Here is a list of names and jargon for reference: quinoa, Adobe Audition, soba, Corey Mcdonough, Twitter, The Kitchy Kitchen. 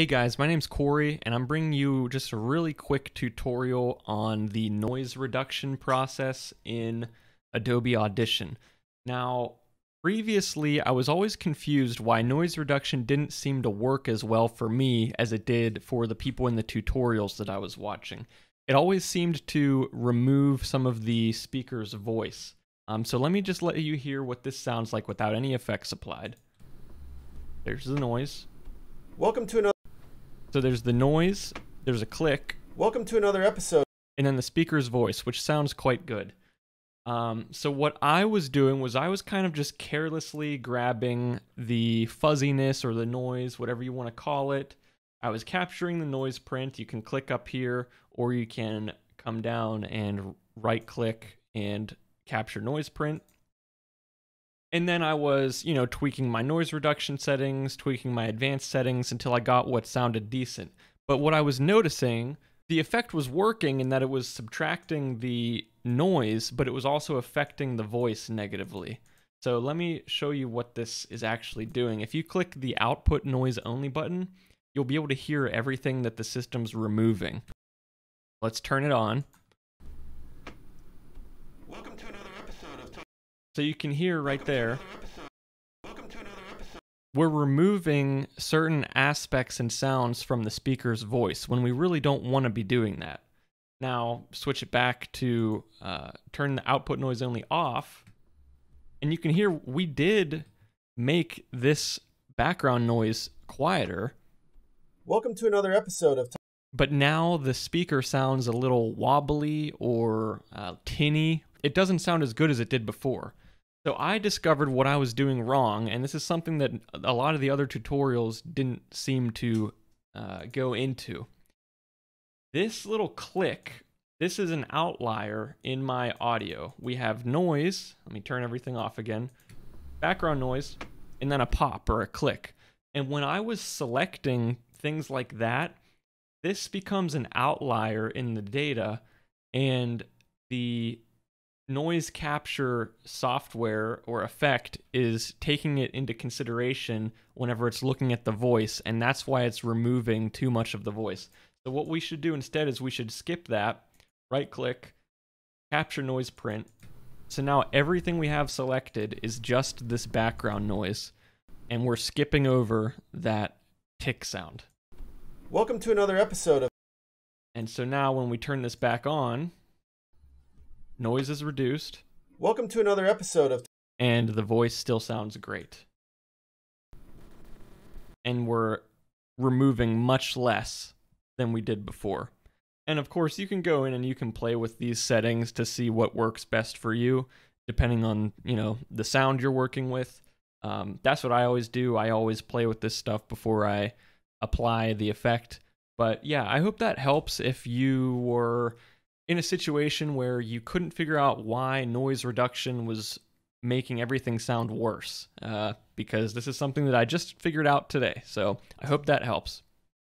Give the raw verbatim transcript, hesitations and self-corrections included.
Hey guys, my name's Corey, and I'm bringing you just a really quick tutorial on the noise reduction process in Adobe Audition. Now, previously I was always confused why noise reduction didn't seem to work as well for me as it did for the people in the tutorials that I was watching. It always seemed to remove some of the speaker's voice. Um, so let me just let you hear what this sounds like without any effects applied. There's the noise. Welcome to another... So there's the noise, there's a click. Welcome to another episode. And then the speaker's voice, which sounds quite good. Um, so what I was doing was I was kind of just carelessly grabbing the fuzziness or the noise, whatever you want to call it. I was capturing the noise print. You can click up here, or you can come down and right click and capture noise print. And then I was, you know, tweaking my noise reduction settings, tweaking my advanced settings until I got what sounded decent. But what I was noticing, the effect was working in that it was subtracting the noise, but it was also affecting the voice negatively. So let me show you what this is actually doing. If you click the output noise only button, you'll be able to hear everything that the system's removing. Let's turn it on. Welcome to another episode of... So you can hear right there, Welcome to another episode. We're removing certain aspects and sounds from the speaker's voice when we really don't want to be doing that. Now switch it back to uh, turn the output noise only off, and you can hear we did make this background noise quieter. Welcome to another episode of... But now the speaker sounds a little wobbly or uh, tinny. It doesn't sound as good as it did before. So I discovered what I was doing wrong, and this is something that a lot of the other tutorials didn't seem to uh, go into. This little click, this is an outlier in my audio. We have noise, let me turn everything off again, background noise, and then a pop or a click. And when I was selecting things like that, this becomes an outlier in the data, and the noise capture software or effect is taking it into consideration whenever it's looking at the voice, and that's why it's removing too much of the voice. So what we should do instead is we should skip that, right click, capture noise print. So now everything we have selected is just this background noise, and we're skipping over that tick sound. Welcome to another episode of... And so now when we turn this back on, noise is reduced. Welcome to another episode of... And the voice still sounds great. And we're removing much less than we did before. And of course, you can go in and you can play with these settings to see what works best for you, depending on, you know, the sound you're working with. Um, that's what I always do. I always play with this stuff before I apply the effect. But yeah, I hope that helps if you were in a situation where you couldn't figure out why noise reduction was making everything sound worse, uh, because this is something that I just figured out today. So I hope that helps.